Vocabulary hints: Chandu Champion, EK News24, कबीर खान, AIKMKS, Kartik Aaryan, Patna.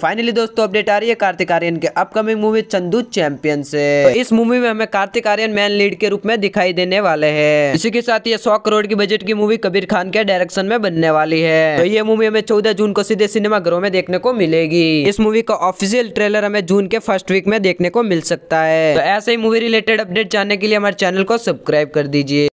Finally दोस्तों update आ रही है कार्तिक आर्यन के अपकमिंग मूवी चंदू चैंपियन से। इस मूवी में हमें कार्तिक आर्यन मैन लीड के रूप में दिखाई देने वाले हैं। इसी के साथ ये 100 करोड़ की बजट की मूवी कबीर खान के डायरेक्शन में बनने वाली है। तो ये मूवी हमें 14 जून को सीधे सिनेमाघरों में देखने को मिलेगी। इस मूवी का ऑफिशियल ट्रेलर हमें जून के फर्स्ट वीक में देखने को मिल सकता है। तो ऐसे ही मूवी रिलेटेड अपडेट जानने के लिए हमारे चैनल को सब्सक्राइब कर दीजिए।